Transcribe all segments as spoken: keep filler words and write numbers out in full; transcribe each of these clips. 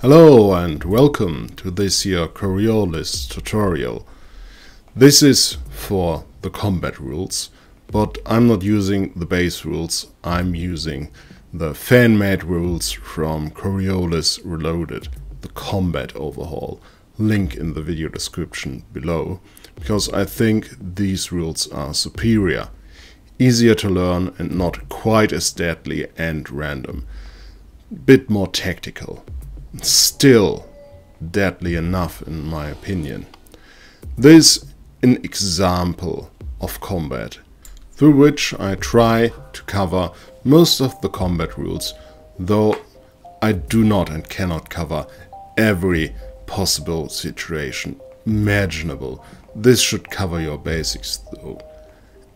Hello and welcome to this here Coriolis tutorial. This is for the combat rules, but I'm not using the base rules, I'm using the fan-made rules from Coriolis Reloaded, the combat overhaul. Link in the video description below, because I think these rules are superior, easier to learn and not quite as deadly and random, bit more tactical. Still deadly enough in my opinion. This is an example of combat, through which I try to cover most of the combat rules, though I do not and cannot cover every possible situation imaginable. This should cover your basics though.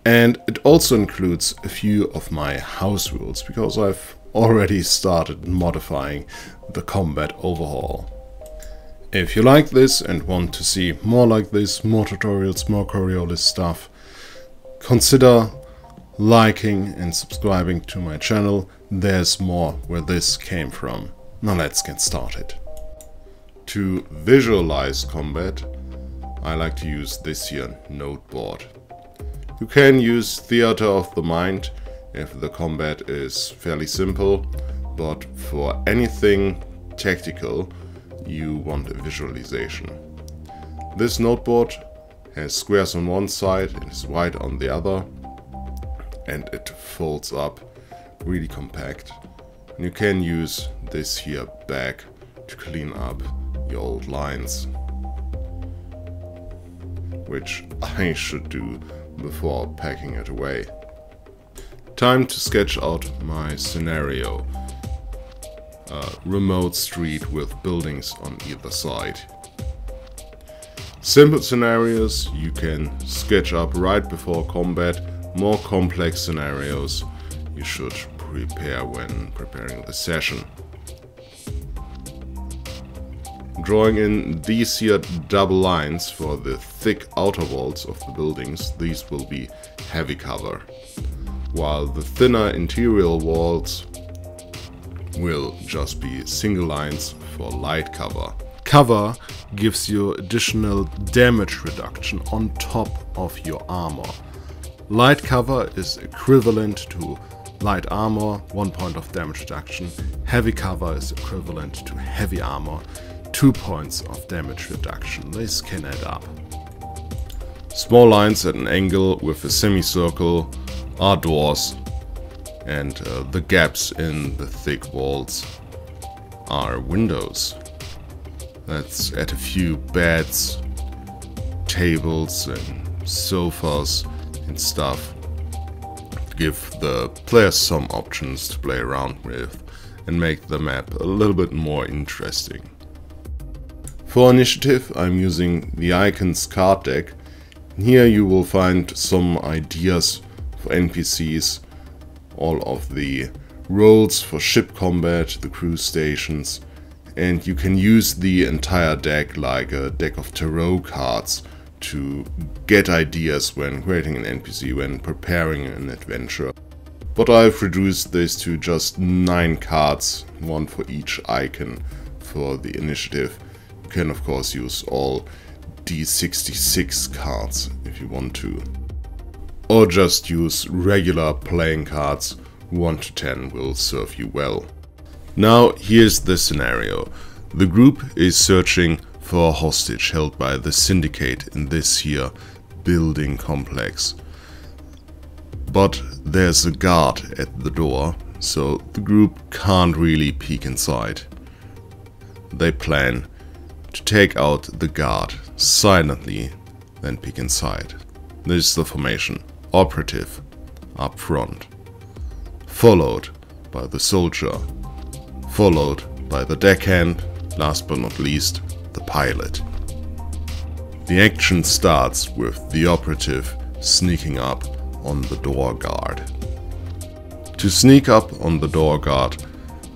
And it also includes a few of my house rules, because I've already started modifying the combat overhaul. If you like this and want to see more like this, more tutorials, more Coriolis stuff, consider liking and subscribing to my channel. There's more where this came from. Now let's get started. To visualize combat, I like to use this here noteboard. You can use Theater of the Mind if the combat is fairly simple, but for anything tactical you want a visualization. This noteboard has squares on one side and is wide on the other, and it folds up really compact. And you can use this here bag to clean up your old lines, which I should do before packing it away. Time to sketch out my scenario. A remote street with buildings on either side. Simple scenarios you can sketch up right before combat. More complex scenarios you should prepare when preparing the session. Drawing in these here double lines for the thick outer walls of the buildings, these will be heavy cover, while the thinner interior walls will just be single lines for light cover. Cover gives you additional damage reduction on top of your armor. Light cover is equivalent to light armor, one point of damage reduction. Heavy cover is equivalent to heavy armor, two points of damage reduction. This can add up. Small lines at an angle with a semicircle are doors, and uh, the gaps in the thick walls are windows. Let's add a few beds, tables and sofas and stuff to give the players some options to play around with and make the map a little bit more interesting. For initiative, I'm using the Icons card deck. Here you will find some ideas for N P Cs, all of the roles for ship combat, the crew stations, and you can use the entire deck like a deck of tarot cards to get ideas when creating an N P C, when preparing an adventure. But I've reduced this to just nine cards, one for each icon for the initiative. You can of course use all D sixty-six cards if you want to. Or just use regular playing cards, one to ten will serve you well. Now here's the scenario. The group is searching for a hostage held by the syndicate in this here building complex. But there's a guard at the door, so the group can't really peek inside. They plan to take out the guard silently, then peek inside. This is the formation. Operative up front, followed by the soldier, followed by the deckhand, last but not least the pilot. The action starts with the operative sneaking up on the door guard. To sneak up on the door guard,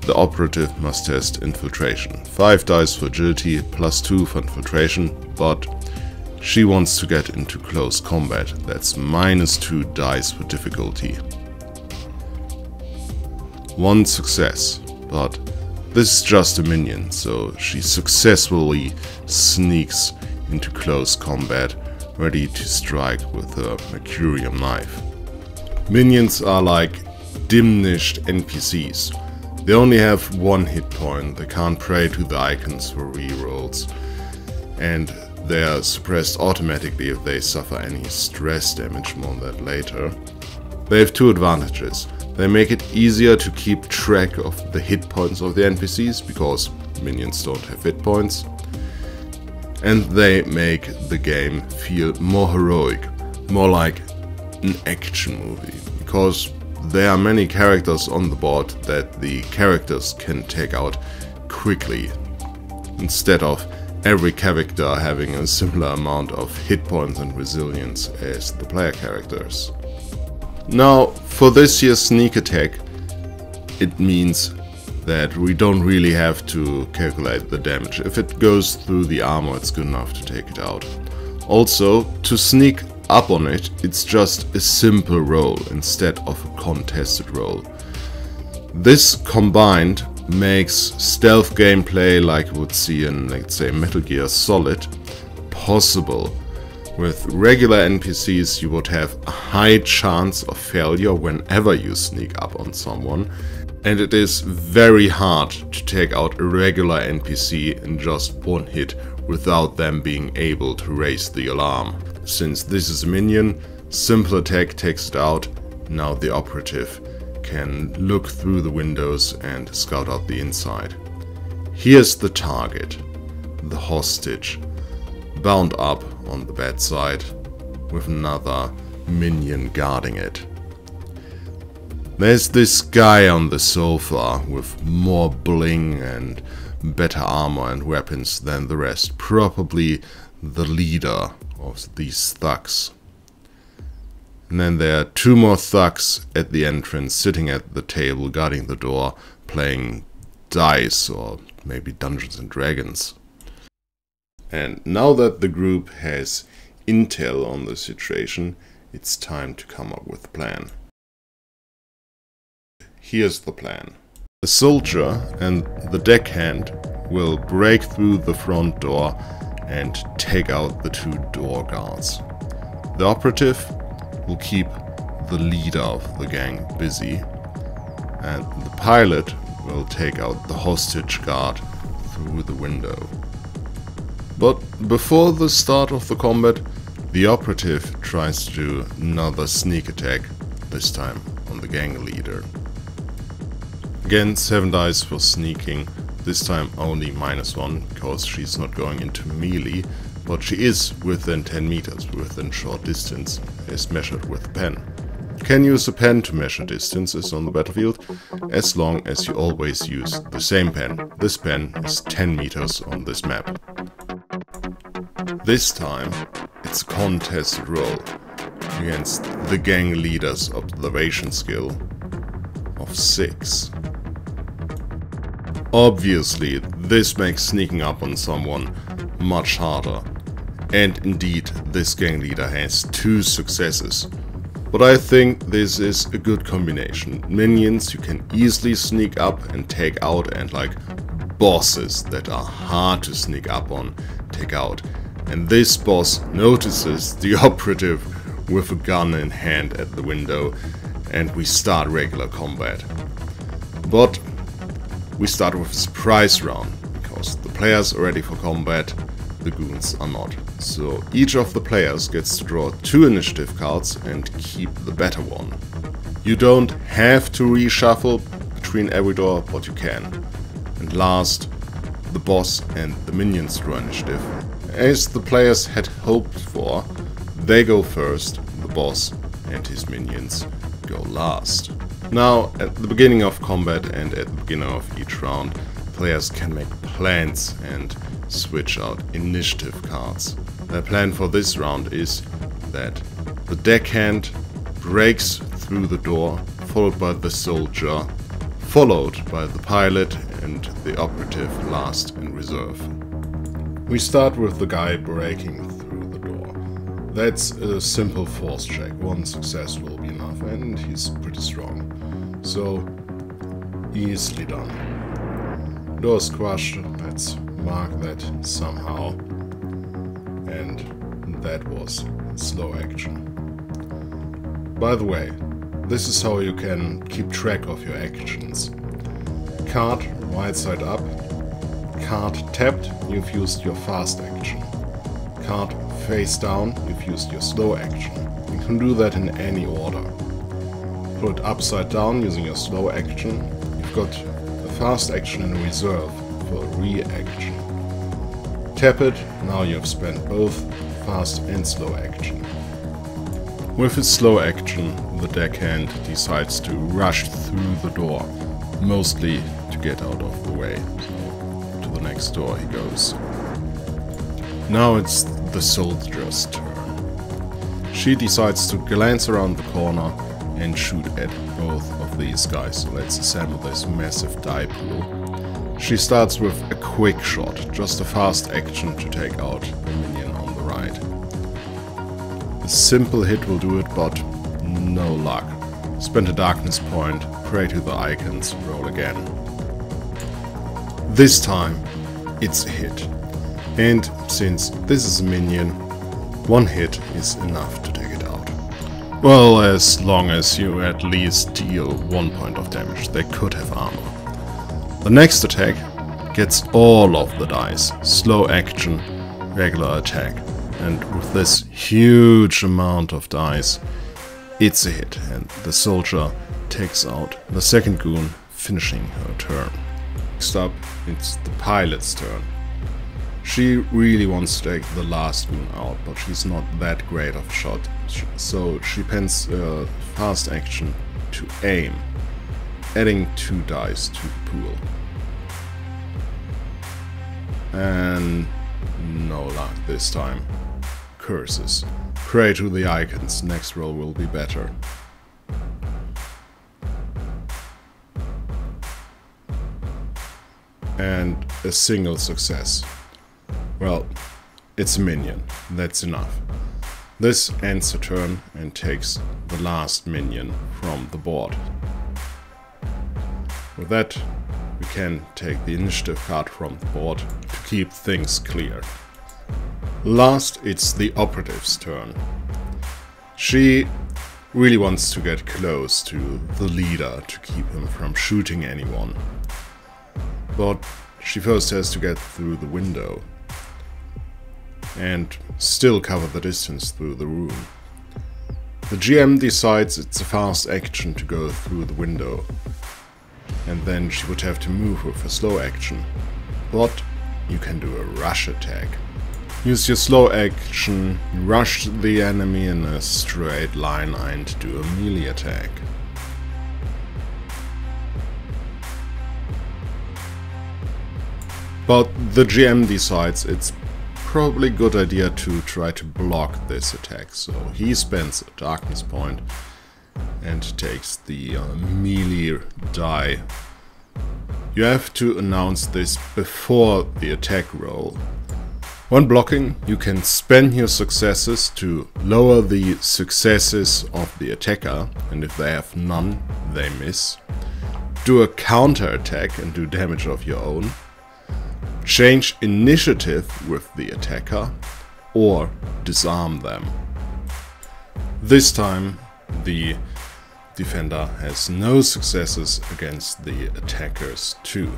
the operative must test infiltration. Five dice for agility, plus two for infiltration, but she wants to get into close combat. That's minus two dice for difficulty. One success, but This is just a minion, so she successfully sneaks into close combat, ready to strike with her Mercurium knife. Minions are like diminished N P Cs. They only have one hit point, they can't pray to the icons for rerolls, and they are suppressed automatically if they suffer any stress damage, more on that later. They have two advantages. They make it easier to keep track of the hit points of the N P Cs, because minions don't have hit points. And they make the game feel more heroic, more like an action movie, because there are many characters on the board that the characters can take out quickly, instead of every character having a similar amount of hit points and resilience as the player characters. Now, for this year's sneak attack, it means that we don't really have to calculate the damage. If it goes through the armor, it's good enough to take it out. Also, to sneak up on it, it's just a simple roll instead of a contested roll. This combined makes stealth gameplay, like you would see in, let's say, Metal Gear Solid, possible. With regular N P Cs, you would have a high chance of failure whenever you sneak up on someone, and it is very hard to take out a regular N P C in just one hit without them being able to raise the alarm. Since this is a minion, simple attack takes it out. Now the operative can look through the windows and scout out the inside. Here's the target, the hostage, bound up on the bedside with another minion guarding it. There's this guy on the sofa with more bling and better armor and weapons than the rest, probably the leader of these thugs. And then there are two more thugs at the entrance, sitting at the table guarding the door, playing dice or maybe Dungeons and Dragons. And now that the group has intel on the situation, it's time to come up with a plan. Here's the plan. The soldier and the deckhand will break through the front door and take out the two door guards. The operative will keep the leader of the gang busy, and the pilot will take out the hostage guard through the window. But before the start of the combat, the operative tries to do another sneak attack, this time on the gang leader. Again, seven dice for sneaking, this time only minus one, because she's not going into melee, but she is within ten meters, within short distance, as measured with a pen. You can use a pen to measure distances on the battlefield, as long as you always use the same pen. This pen is ten meters on this map. This time, it's a contest roll against the gang leader's observation skill of six. Obviously, this makes sneaking up on someone much harder, and indeed, this gang leader has two successes. But I think this is a good combination. Minions you can easily sneak up and take out, and like bosses that are hard to sneak up on, take out. And this boss notices the operative with a gun in hand at the window, and we start regular combat. But we start with a surprise round, because the players are ready for combat, the goons are not. So each of the players gets to draw two initiative cards and keep the better one. You don't have to reshuffle between every door, but you can. And last, the boss and the minions draw initiative. As the players had hoped for, they go first, the boss and his minions go last. Now, at the beginning of combat and at the beginning of each round, players can make plans and switch out initiative cards. Their plan for this round is that the deckhand breaks through the door, followed by the soldier, followed by the pilot and the operative last in reserve. We start with the guy breaking through the door. That's a simple force check, one success will be enough, and he's pretty strong. So, easily done. door's crushed. Let's mark that somehow. And that was slow action. By the way, this is how you can keep track of your actions. Card right side up. Card tapped, you've used your fast action. Card face down, you've used your slow action. You can do that in any order. Put it upside down using your slow action. You've got a fast action in reserve for a reaction. Tap it, now you've spent both fast and slow action. With its slow action, the deckhand decides to rush through the door, mostly to get out of the way. To the next door he goes. Now it's the soldier's turn. She decides to glance around the corner and shoot at both of these guys. So let's assemble this massive die pool. She starts with a quick shot, just a fast action to take out the minion on the right. A simple hit will do it, but no luck. Spend a darkness point, pray to the icons, roll again. This time it's a hit. And since this is a minion, one hit is enough to take it out. Well, as long as you at least deal one point of damage, they could have armor. The next attack gets all of the dice, slow action, regular attack. And with this huge amount of dice, it's a hit, and the soldier takes out the second goon, finishing her turn. Next up, it's the pilot's turn. She really wants to take the last goon out, but she's not that great of a shot, so she pens a fast action to aim, adding two dice to the pool. And no luck this time. Curses. Pray to the icons, next roll will be better. And a single success. Well, it's a minion, that's enough. This ends the turn and takes the last minion from the board. With that, we can take the initiative card from the board to keep things clear. Last, it's the operative's turn. She really wants to get close to the leader to keep him from shooting anyone. But she first has to get through the window and still cover the distance through the room. The G M decides it's a fast action to go through the window, and then she would have to move with a slow action. But you can do a rush attack. Use your slow action, rush the enemy in a straight line and do a melee attack. But the G M decides it's probably a good idea to try to block this attack, so he spends a darkness point and takes the uh, melee die. You have to announce this before the attack roll. When blocking, you can spend your successes to lower the successes of the attacker, and if they have none, they miss. Do a counter attack and do damage of your own. Change initiative with the attacker, or disarm them. This time, the defender has no successes against the attackers too.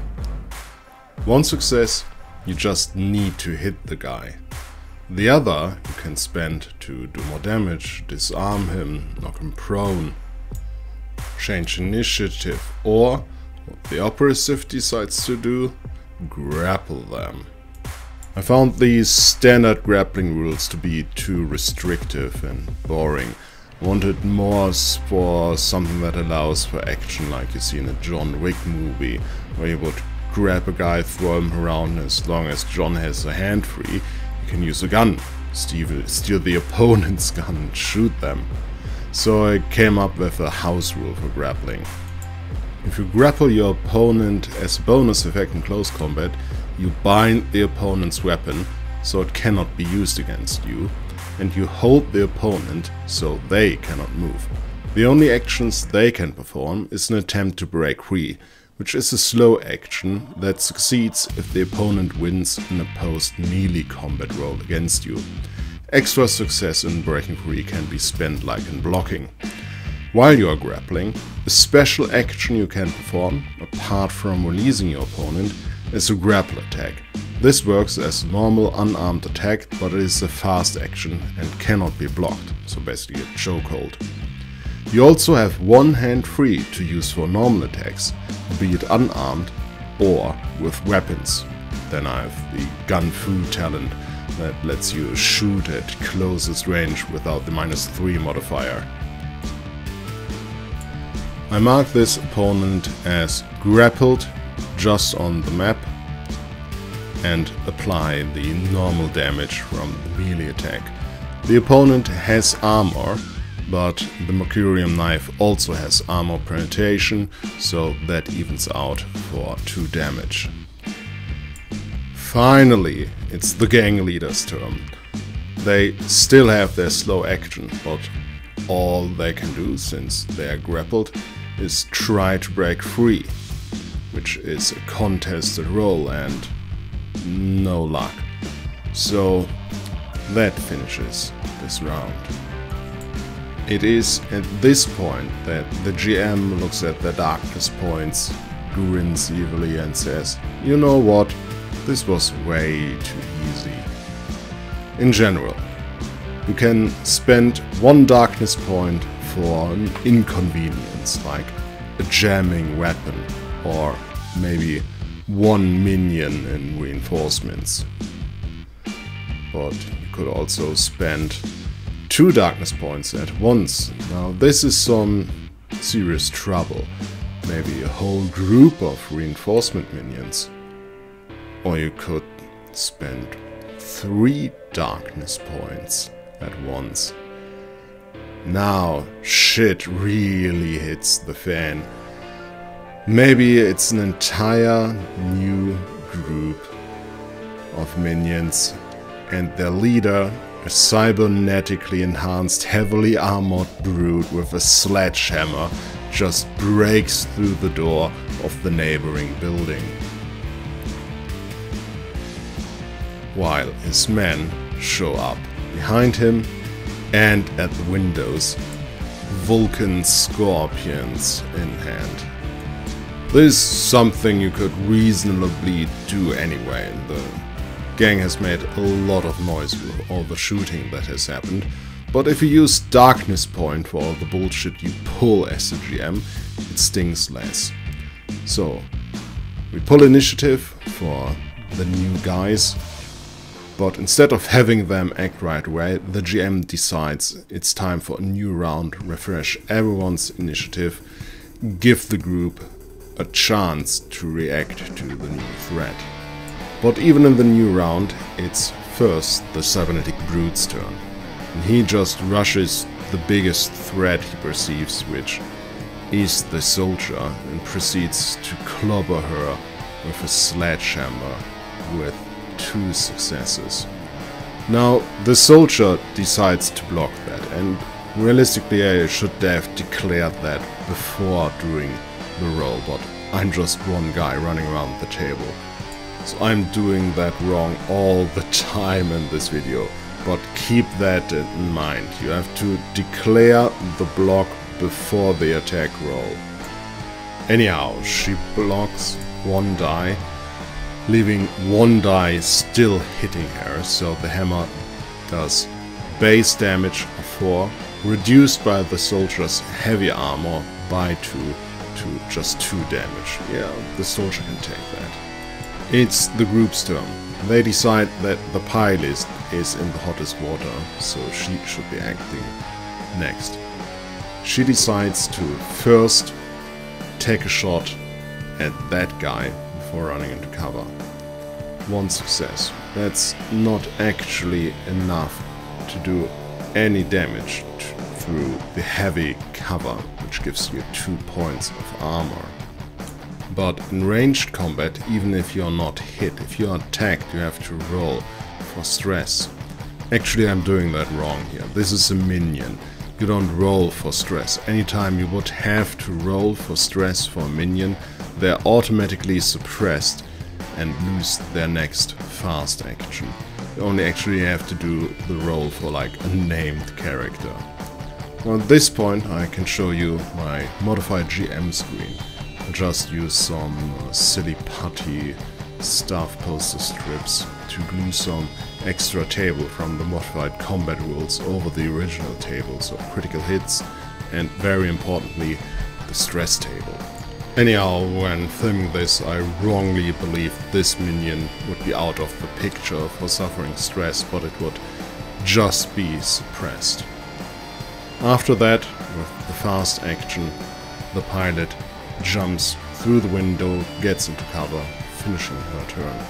One success, you just need to hit the guy. The other, you can spend to do more damage, disarm him, knock him prone, change initiative, or what the operative decides to do, grapple them. I found these standard grappling rules to be too restrictive and boring. I wanted more for something that allows for action, like you see in a John Wick movie, where you would grab a guy, throw him around. As long as John has a hand free, you can use a gun, steal, steal the opponent's gun and shoot them. So I came up with a house rule for grappling. If you grapple your opponent as a bonus effect in close combat, you bind the opponent's weapon so it cannot be used against you, and you hold the opponent so they cannot move. The only actions they can perform is an attempt to break free, which is a slow action that succeeds if the opponent wins an opposed melee combat roll against you. Extra success in breaking free can be spent like in blocking. While you are grappling, a special action you can perform, apart from releasing your opponent, is a grapple attack. This works as a normal unarmed attack, but it is a fast action and cannot be blocked, so basically a chokehold. You also have one hand free to use for normal attacks, be it unarmed or with weapons. Then I have the Gun Fu talent that lets you shoot at closest range without the minus three modifier. I mark this opponent as grappled just on the map and apply the normal damage from the melee attack. The opponent has armor, but the Mercurium knife also has armor penetration, so that evens out for two damage. Finally, it's the gang leader's turn. They still have their slow action, but all they can do, since they are grappled, is try to break free, which is a contested roll and no luck. So that finishes this round. It is at this point that the G M looks at the darkness points, grins evilly and says, "You know what, this was way too easy." In general, you can spend one darkness point for an inconvenience, like a jamming weapon or maybe one minion in reinforcements. But you could also spend two darkness points at once. Now this is some serious trouble. Maybe a whole group of reinforcement minions. Or you could spend three darkness points at once. Now shit really hits the fan. Maybe it's an entire new group of minions and their leader, a cybernetically enhanced, heavily armored brute with a sledgehammer, just breaks through the door of the neighboring building, while his men show up behind him, and at the windows, Vulcan Scorpions in hand. This is something you could reasonably do anyway. The gang has made a lot of noise with all the shooting that has happened, but if you use darkness point for all the bullshit you pull as a G M, it stings less. So we pull initiative for the new guys, but instead of having them act right away, the G M decides it's time for a new round, refresh everyone's initiative, give the group a chance to react to the new threat. But even in the new round, it's first the cybernetic brute's turn, and he just rushes the biggest threat he perceives, which is the soldier, and proceeds to clobber her with a sledgehammer with two successes. Now the soldier decides to block that, and realistically I should have declared that before doing the role, but I'm just one guy running around the table, so I'm doing that wrong all the time in this video. But keep that in mind, you have to declare the block before the attack roll. Anyhow, she blocks one die, leaving one die still hitting her, so the hammer does base damage of four, reduced by the soldier's heavy armor by two, to just two damage. Yeah, the soldier can take that. It's the group's turn. They decide that the Pilist is in the hottest water, so she should be acting next. She decides to first take a shot at that guy before running into cover. One success. That's not actually enough to do any damage through the heavy cover, which gives you two points of armor. But in ranged combat, even if you're not hit, if you're attacked, you have to roll for stress. Actually, I'm doing that wrong here. This is a minion. You don't roll for stress. Anytime you would have to roll for stress for a minion, they're automatically suppressed and lose their next fast action. You only actually have to do the roll for like a named character. Well, at this point I can show you my modified G M screen. I just use some uh, silly putty staff poster strips to glue some extra table from the modified combat rules over the original tables of critical hits and, very importantly, the stress table. Anyhow, when filming this, I wrongly believed this minion would be out of the picture for suffering stress, but it would just be suppressed. After that, with the fast action, the pilot jumps through the window, gets into cover, finishing her turn.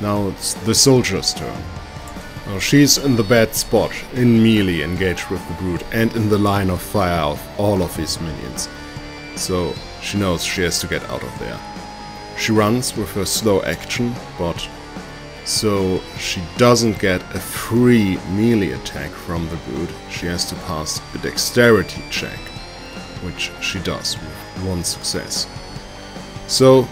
Now it's the soldier's turn. Now she's in the bad spot, in melee, engaged with the brute, and in the line of fire of all of his minions. So she knows she has to get out of there. She runs with her slow action, but so she doesn't get a free melee attack from the brute, she has to pass a dexterity check, which she does with one success. So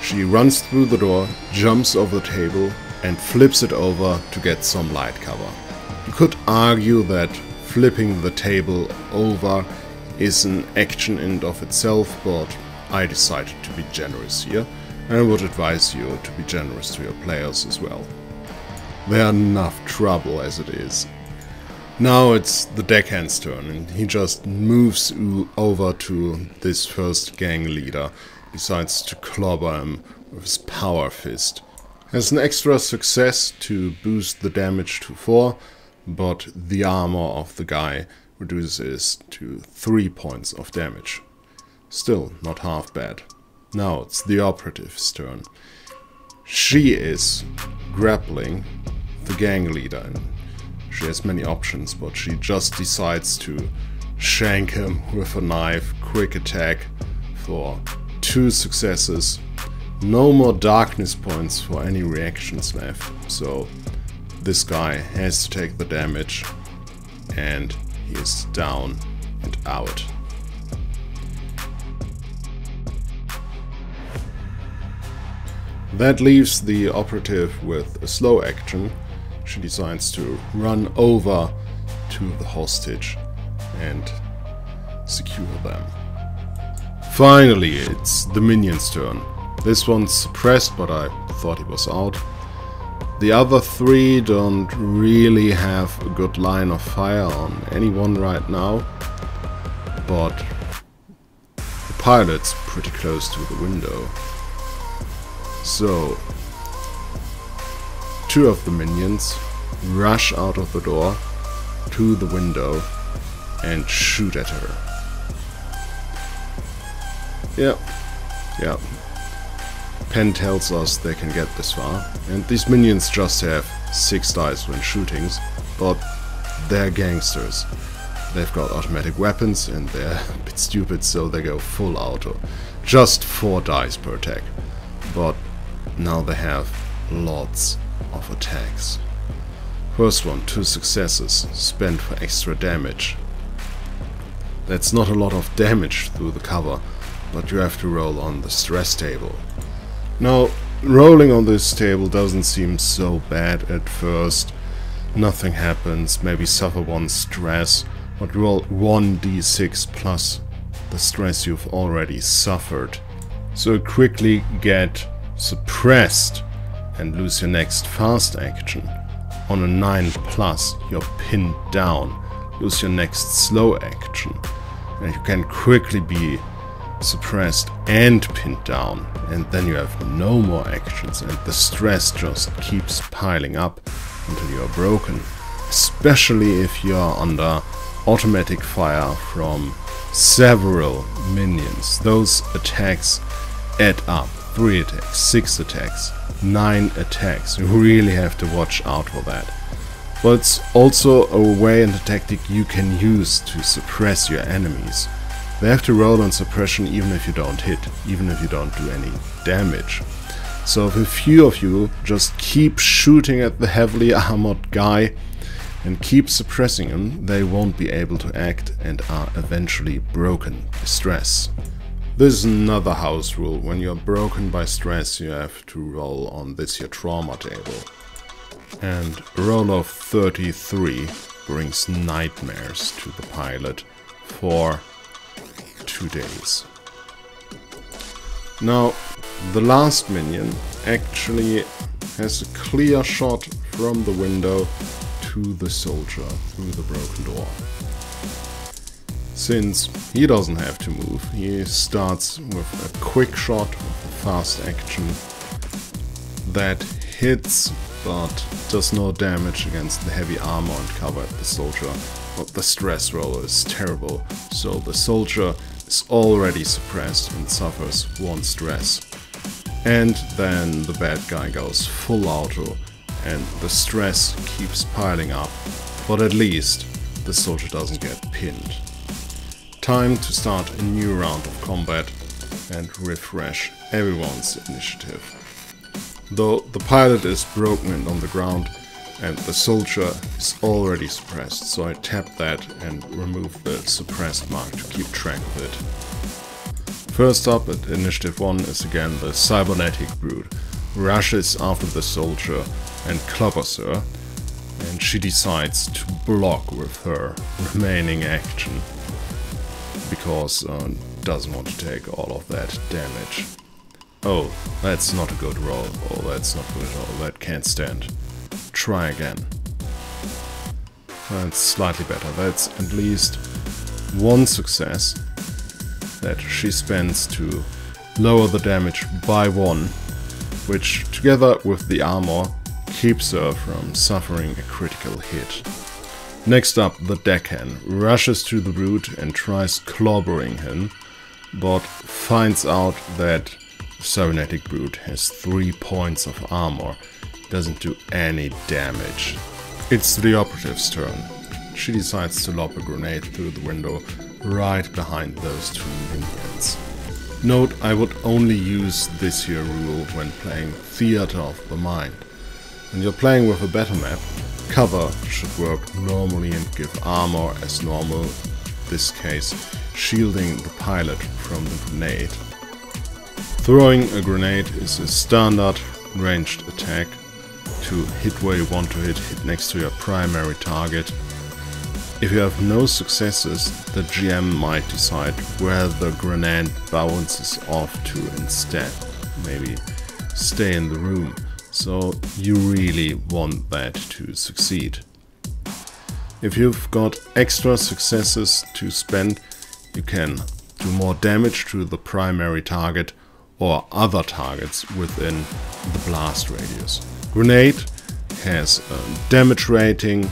she runs through the door, jumps over the table and flips it over to get some light cover. You could argue that flipping the table over is an action in and of itself, but I decided to be generous here. I would advise you to be generous to your players as well. They are enough trouble as it is. Now it's the deckhand's turn, and he just moves over to this first gang leader, decides to clobber him with his power fist. Has an extra success to boost the damage to four, but the armor of the guy reduces to three points of damage. Still not half bad. Now it's the operative's turn. She is grappling the gang leader, and she has many options, but she just decides to shank him with a knife, quick attack for two successes. No more darkness points for any reactions left, so this guy has to take the damage, and he is down and out. That leaves the operative with a slow action. She decides to run over to the hostage and secure them. Finally, it's the minion's turn. This one's suppressed, but I thought he was out. The other three don't really have a good line of fire on anyone right now, but the pilot's pretty close to the window. So two of the minions rush out of the door to the window and shoot at her. Yep, yep. Penn tells us they can get this far, and these minions just have six dice when shootings, but they're gangsters. They've got automatic weapons and they're a bit stupid, so they go full auto. Just four dice per attack, but now they have lots of attacks. First one, two successes, spent for extra damage. That's not a lot of damage through the cover, but you have to roll on the stress table. Now, rolling on this table doesn't seem so bad at first. Nothing happens, maybe suffer one stress, but roll one d six plus the stress you've already suffered. So quickly get suppressed and lose your next fast action. On a nine plus, you're pinned down. Lose your next slow action. And you can quickly be suppressed and pinned down, and then you have no more actions, and the stress just keeps piling up until you are broken, especially if you are under automatic fire from several minions. Those attacks add up. Three attacks, six attacks, nine attacks. You really have to watch out for that. But it's also a way and a tactic you can use to suppress your enemies. They have to roll on suppression even if you don't hit, even if you don't do any damage. So if a few of you just keep shooting at the heavily armored guy and keep suppressing him, they won't be able to act and are eventually broken by stress. This is another house rule. When you're broken by stress, you have to roll on this your trauma table. And roll of thirty-three brings nightmares to the pilot for two days. Now, the last minion actually has a clear shot from the window to the soldier through the broken door. Since he doesn't have to move, he starts with a quick shot, with a fast action that hits but does no damage against the heavy armor and cover at the soldier. But the stress roll is terrible, so the soldier is already suppressed and suffers one stress. And then the bad guy goes full auto, and the stress keeps piling up, but at least the soldier doesn't get pinned. Time to start a new round of combat and refresh everyone's initiative. Though the pilot is broken and on the ground, and the soldier is already suppressed, so I tap that and remove the suppressed mark to keep track of it. First up at initiative one is again the cybernetic brood. Rushes after the soldier and clobbers her, and she decides to block with her remaining action because uh, doesn't want to take all of that damage. Oh, that's not a good roll. Oh, that's not good at all. That can't stand. Try again. That's slightly better. That's at least one success that she spends to lower the damage by one, which, together with the armor, keeps her from suffering a critical hit. Next up, the deckhand rushes to the brute and tries clobbering him, but finds out that the cybernetic brute has three points of armor, doesn't do any damage. It's the operative's turn. She decides to lob a grenade through the window right behind those two minions. Note, I would only use this here rule when playing Theater of the Mind. When you're playing with a better map, cover should work normally and give armor as normal, in this case shielding the pilot from the grenade. Throwing a grenade is a standard ranged attack to hit where you want to hit, hit next to your primary target. If you have no successes, the G M might decide where the grenade bounces off to instead. Maybe stay in the room. So you really want that to succeed. If you've got extra successes to spend, you can do more damage to the primary target or other targets within the blast radius. Grenade has a damage rating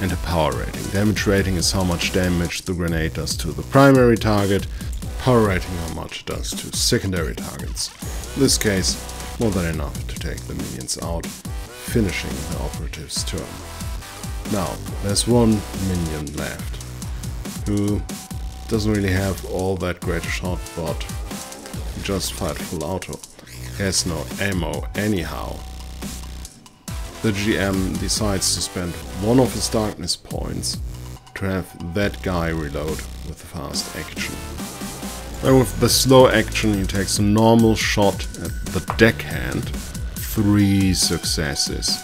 and a power rating. Damage rating is how much damage the grenade does to the primary target, power rating how much it does to secondary targets. In this case, more than enough to take the minions out, finishing the operative's turn. Now, there's one minion left, who doesn't really have all that great a shot, but just fight full auto. Has no ammo anyhow. The G M decides to spend one of his darkness points to have that guy reload with a fast action. Then with the slow action he takes a normal shot at the deckhand, three successes.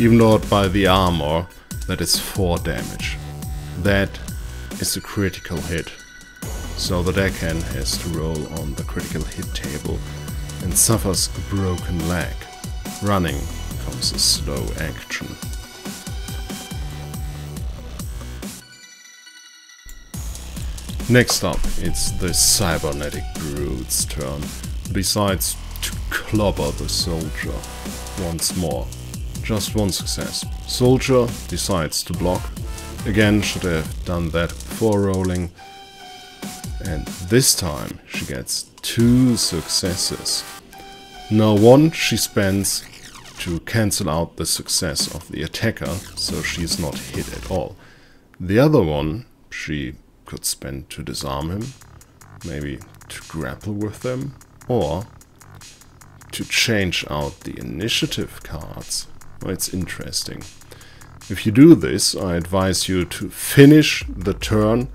Even though by the armor, that is four damage. That is a critical hit. So the deckhand has to roll on the critical hit table and suffers a broken leg. Running becomes a slow action. Next up, it's the cybernetic brute's turn. Decides to clobber the soldier once more. Just one success. Soldier decides to block. Again, should have done that before rolling. And this time she gets two successes. Now one she spends to cancel out the success of the attacker, so she's not hit at all. The other one she could spend to disarm him, maybe to grapple with them, or to change out the initiative cards. Well, it's interesting. If you do this, I advise you to finish the turn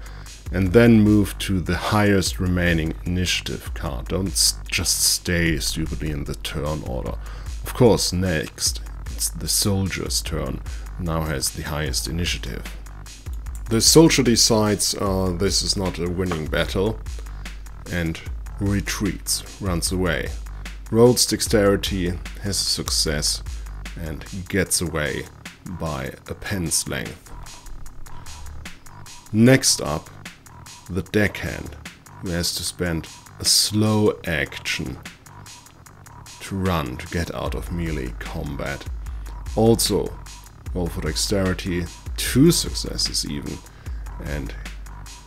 and then move to the highest remaining initiative card. Don't just stay stupidly in the turn order. Of course, next, it's the soldier's turn, now has the highest initiative. The soldier decides uh, this is not a winning battle and retreats, runs away. Rolls dexterity, has a success, and gets away by a pen's length. Next up, the deckhand, who has to spend a slow action to run, to get out of melee combat. Also, roll for dexterity, two successes even, and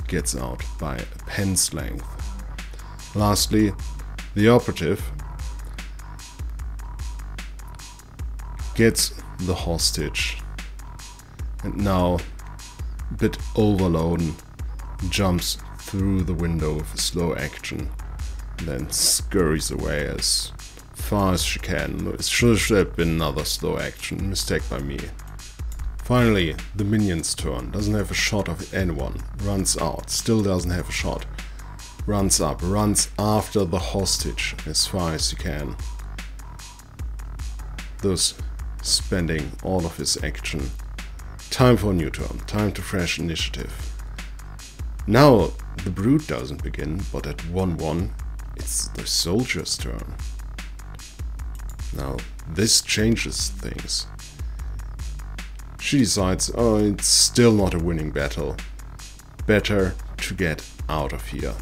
gets out by a pen's length. Lastly, the operative gets the hostage and now, a bit overloaded, jumps through the window with a slow action, then scurries away as far as she can. It should have been another slow action, mistake by me. Finally, the minion's turn, doesn't have a shot of anyone, runs out, still doesn't have a shot, runs up, runs after the hostage as far as he can, thus spending all of his action. Time for a new turn, time to fresh initiative. Now the brute doesn't begin, but at one one it's the soldier's turn. Now this changes things. She decides, oh, it's still not a winning battle, better to get out of here.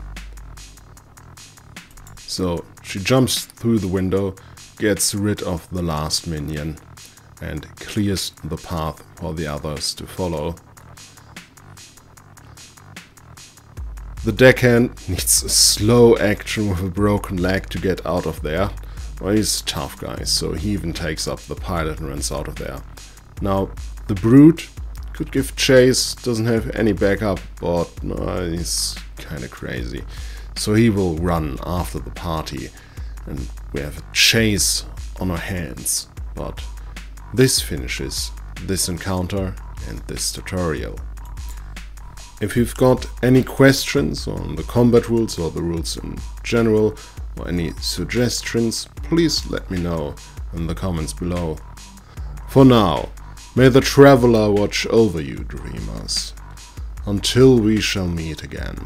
So she jumps through the window, gets rid of the last minion and clears the path for the others to follow. The deckhand needs a slow action with a broken leg to get out of there. Well, he's a tough guy, so he even takes up the pilot and runs out of there. Now, the brute could give chase, doesn't have any backup, but uh, he's kind of crazy. So he will run after the party, and we have a chase on our hands. But this finishes this encounter and this tutorial. If you've got any questions on the combat rules or the rules in general, or any suggestions, please let me know in the comments below. For now, may the Traveler watch over you, dreamers, until we shall meet again.